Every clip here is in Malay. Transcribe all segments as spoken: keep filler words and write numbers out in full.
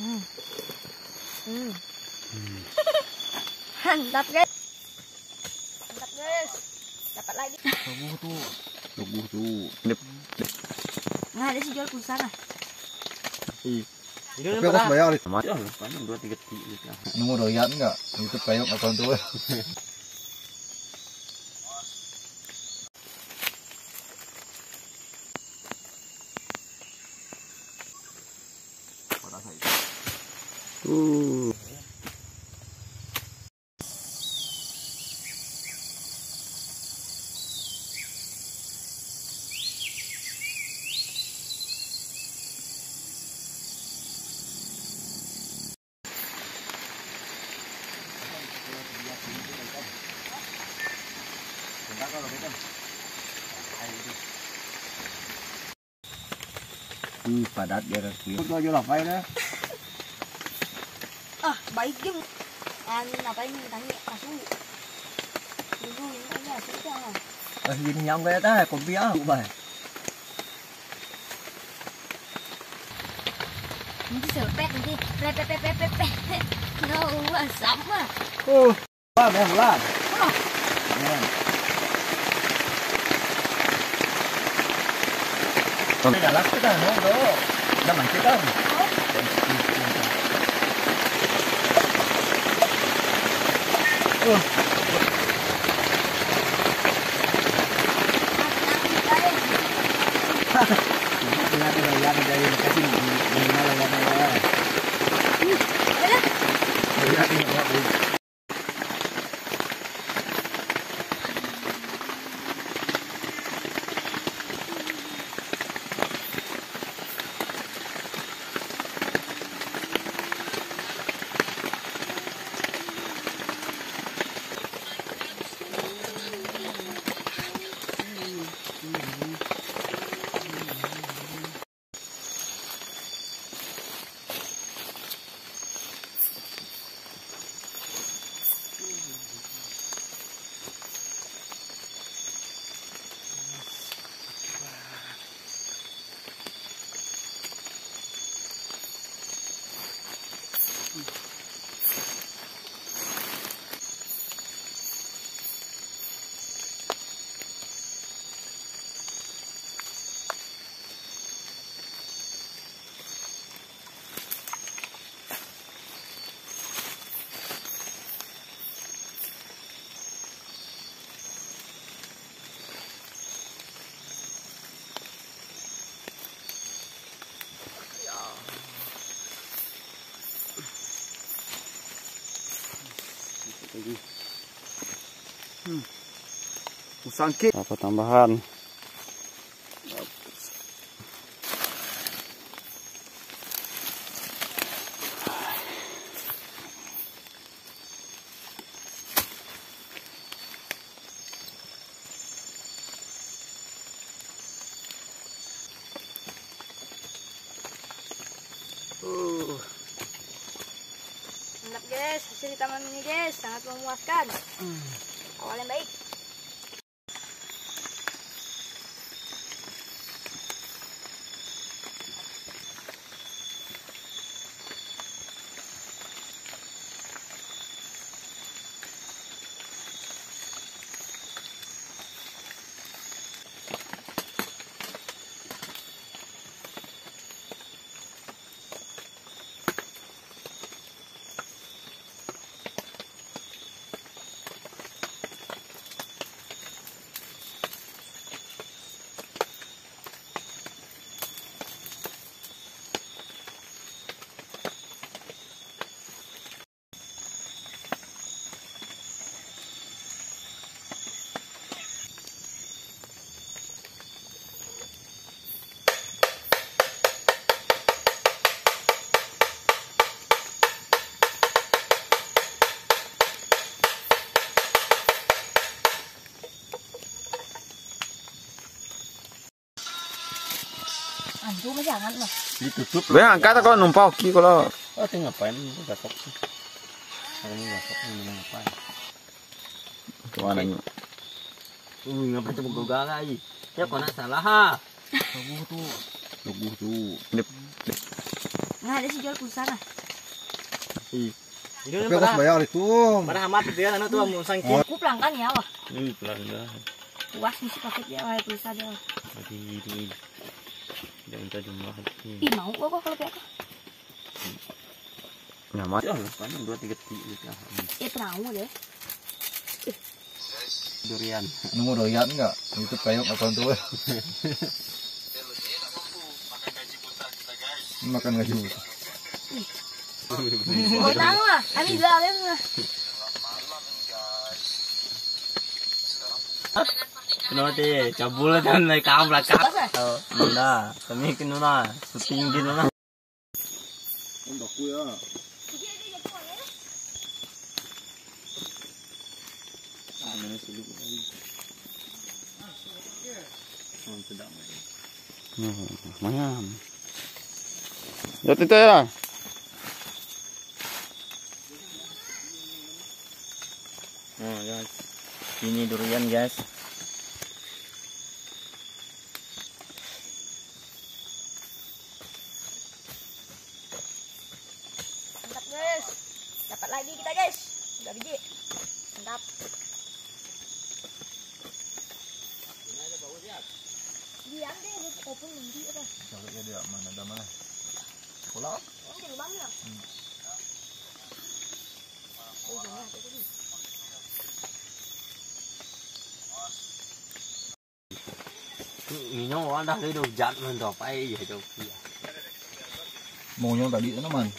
Hmm. Hmm. Hmm. Mantap guys. Mantap guys. Dapat lagi. Teguh tuh. Teguh tuh. Lep. Nah, ada si jual pulsa lah. Ih. Ini udah berapa bayar? Mati lah. Panen dua tiga tiga. Nemu doyan enggak? YouTube kayak apa tuh? Uh. Ih, padat ya resmi. Itu aja lah, ya. Ah, baik jeng. Angin apa ini tanya asu. Dulu ini aja susah. Angin nyam kayak teh kopi ah, ubah. Ini serpet ini. Pe pe pe pe pe. No, sama. Oh, bah, bah, bah. Oh. Kita galak kita, no, do. Kita main kita. Oh. Hmm. Musangkit. Apa tambahan? Uh. Enak guys, hasil di taman ini guys, sangat memuaskan. Hmm. Awal yang baik. Cuma jangan lah. Ditutup. Be angkat kalau numpau ki kalau. Oh, itu ngapain? Itu gatok sih. Kalau ini gatok ini ngapain? Tuanan. Uh, ngapain tuh gogal lagi? Ya kena salah ha. Teguh tuh. Teguh tuh. Lep. Nah, Nah, ada sih jual pulsana. Ih. Tapi harus bayar itu. Padahal amat dia anu tuh mun sangki. Ku pelangkan ya wah. Ih, pelangkan. Puas nih si paket ya wah pulsa dia. Tadi ini. Jangan tadi mah. Ih, mau gua kok kalau kayak aku. Nyamat. Ya, paling dua tiga titik ya. Eh, mau deh. Durian. Nemu durian enggak? Itu kayak apa tuh? Makan gaji buta. Mau tahu lah, kami jualin lah. Kenapa deh? Cabul dan naik kamera kak. Nuna, kami ke Nuna, syuting di Nuna. Untuk aku ya. Mana silu lagi? Oh tidak main. Mana? Ya itu ya. Nah guys, ini durian guys. Mantap guys, dapat lagi kita guys, udah biji, mantap. Ada bau siap. Diam deh, open nanti apa? Jalurnya dia mana, ada mana? Pulau? Oh, jadi bangga. Hmm. Oh, jangan, jangan. Minyo dah hidup jat mendopai ya jauh. Mau nyong tadi teman.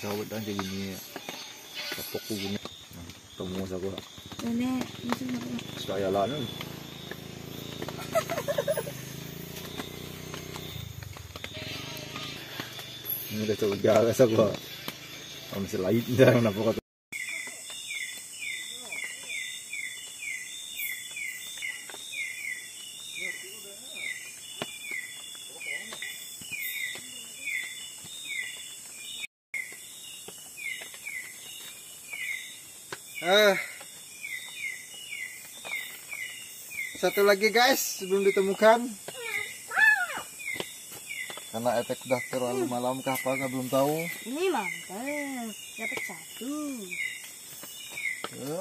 Jauh dah jadi ni. Kapok punya. Temu saja. Nenek, macam mana? Saya lah tu. Ini dah coba jaga saja. Kalau masih lain dah, kenapa kau? Eh, satu lagi guys, belum ditemukan. Karena efek dah terlalu malam kah apa belum tahu. Ini mantap, dapat satu. Ya.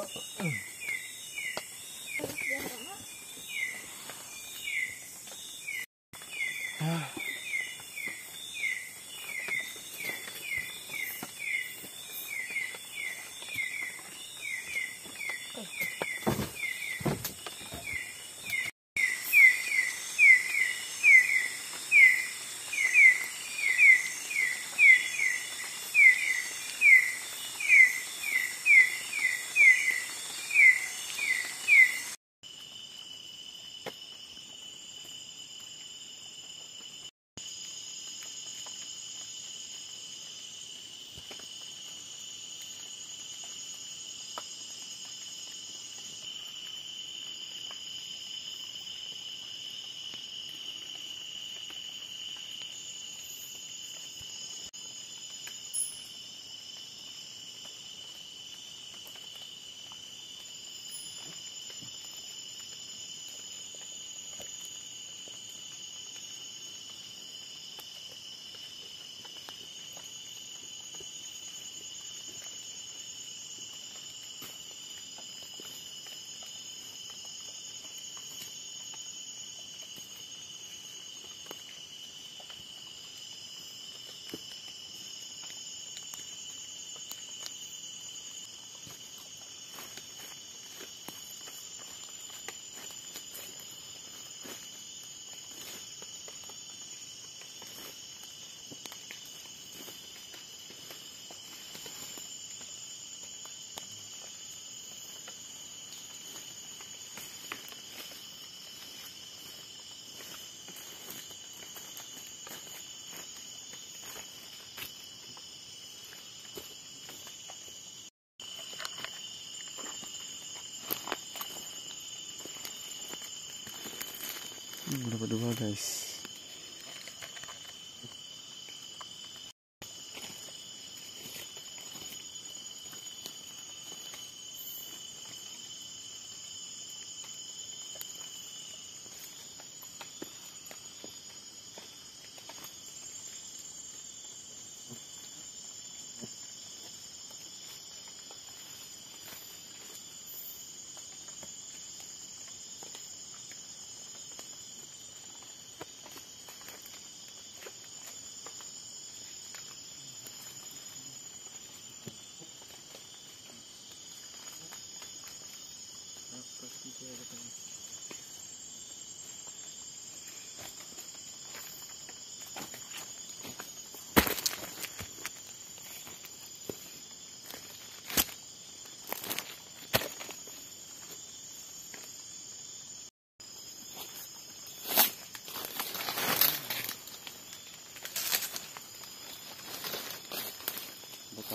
Dapat dua guys.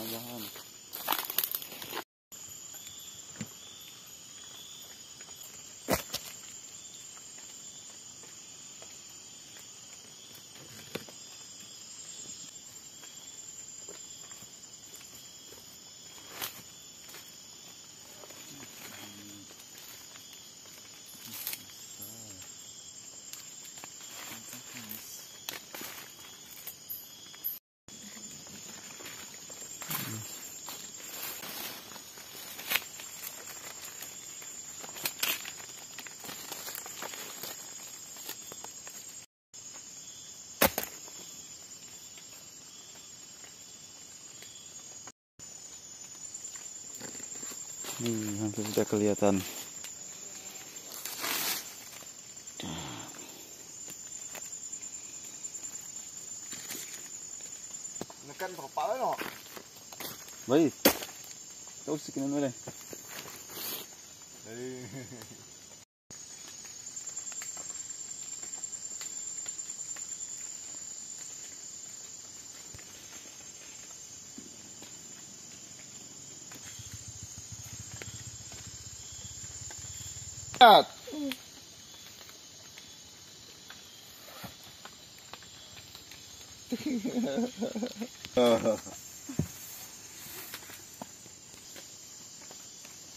mudah-mudahan. Hmm, hampir sudah kelihatan. Nekan berapa loh? Baik. Tahu sih kena mana? Dari. Out.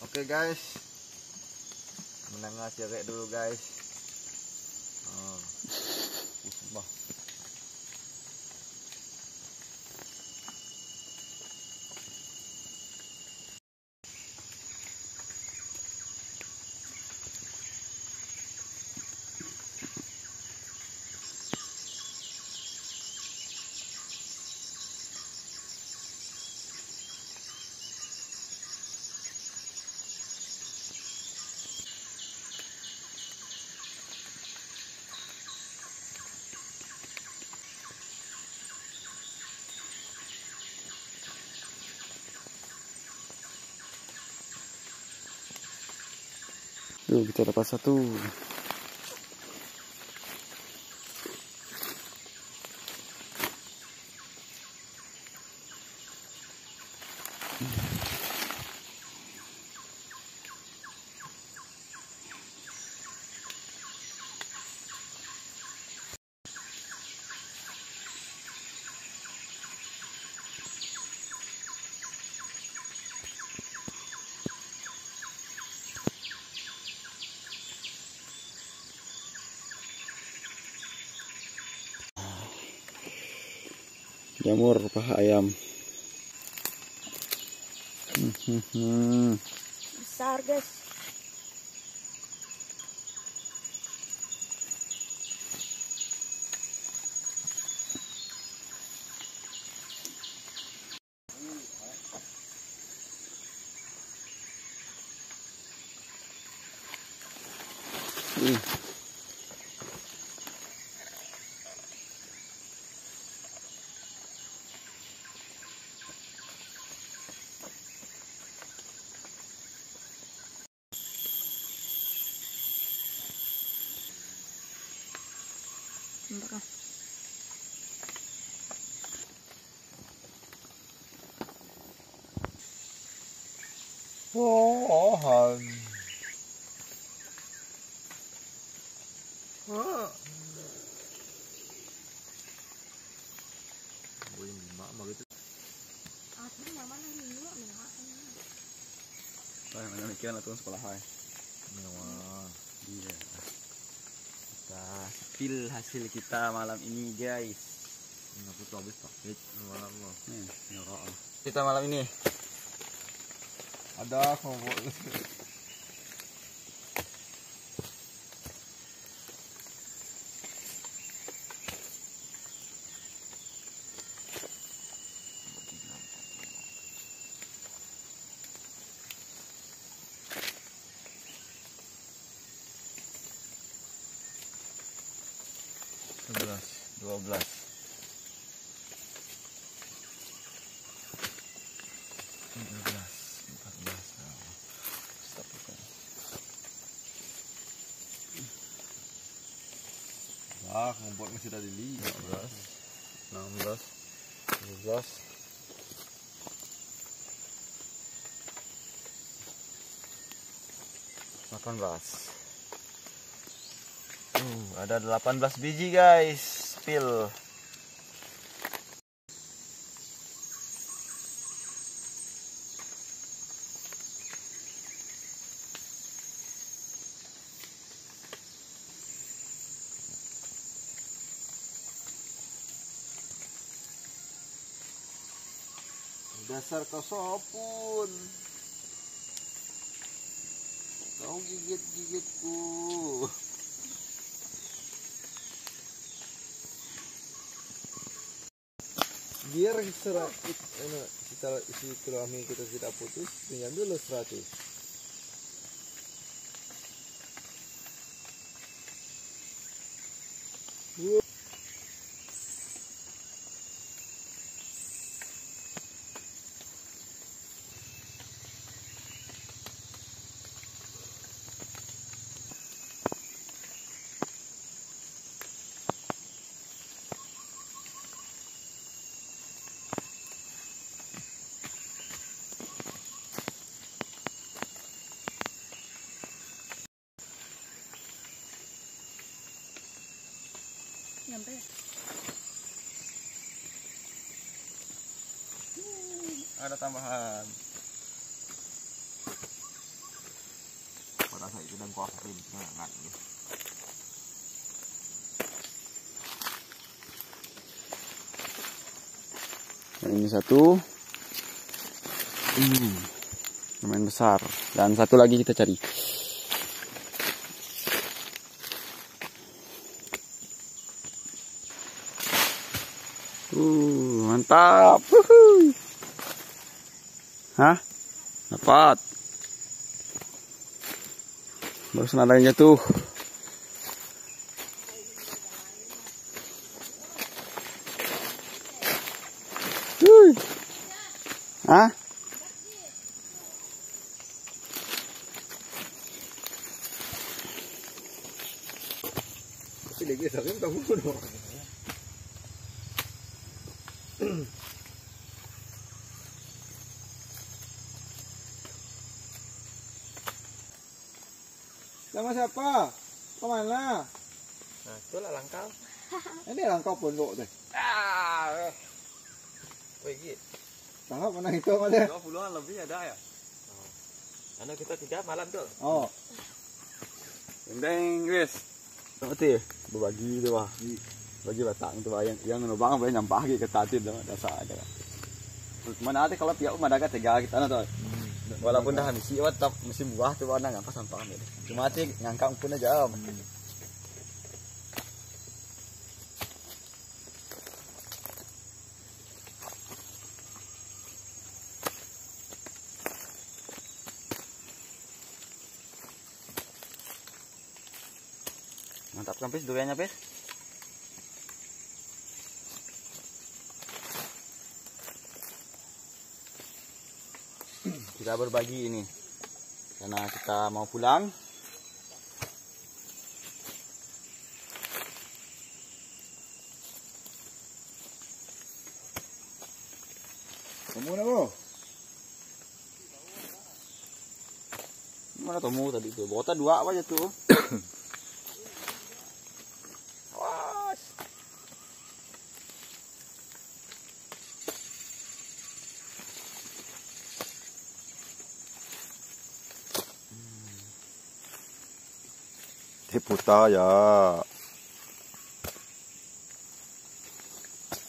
Oke guys, menengah cerek dulu guys. Oh. Bah. Tuh, kita dapat satu. Jamur paha ayam. Besar guys. Uh. Entar. Oh, han. Ah. Gue mak mau gitu. Ah, ini mana nih? Lu enggak. Saya mana mikiran atun sekolah hai. Wah, iya. Hasil hasil kita malam ini guys. Aku tuh habis paket malam loh. Kita malam ini ada kompor. sebelas, dua belas. tiga belas, empat belas. Nah, membuat masih tadi lima belas, enam belas, tujuh belas. delapan belas. Hmm, ada delapan belas biji guys, pil. Dasar kau sopun, kau gigit-gigitku. Biar serat kita isi kilogramnya kita tidak putus, tinggal dulu seratus. Nyampe. Hmm, ada tambahan. Pada saat itu dan kuah krim sangat nih. Dan ini satu. Hmm, lumayan besar. Dan satu lagi kita cari. Uh, mantap. Wuhu. Hah? Dapat. Barusan ada yang jatuh. Wuh. Hah? Tapi lagi saya tak tahu dong. Sama siapa? Kemana? Nah, itulah langkau. Ini langkau pondok deh. Ah. Pergi. Tangkap mana itu ada? dua puluhan lebih ada ya. Karena kita tiga malam tuh. Oh. Deng guys. Berarti berbagi tu wah. Bagi batang tu bayang yang lubang boleh nampak lagi ketatin dah dasar aja. Mana ada kalau pihak Madaga tiga kita nak tu. Walaupun dah habis siwa tetap musim buah tu warna ngangkak sampah ni. Cuma sih ngangkak pun aja. Mantap kampis duriannya pes. Kita berbagi ini karena kita mau pulang. Temu mana bro? Mana temu tadi tu? Bota dua apa aja tuh? Putar ya.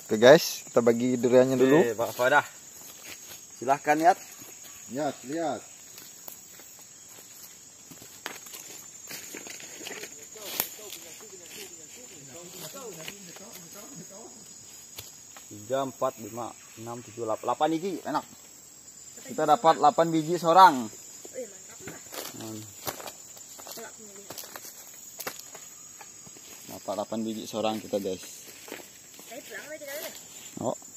Oke guys, kita bagi duriannya dulu. Oke, Pak Fadah. Silahkan lihat. Lihat, lihat. tiga, empat, lima, enam, tujuh, delapan biji, enak. Kita dapat delapan biji seorang. Hmm. Dapat delapan biji seorang kita guys. Oh.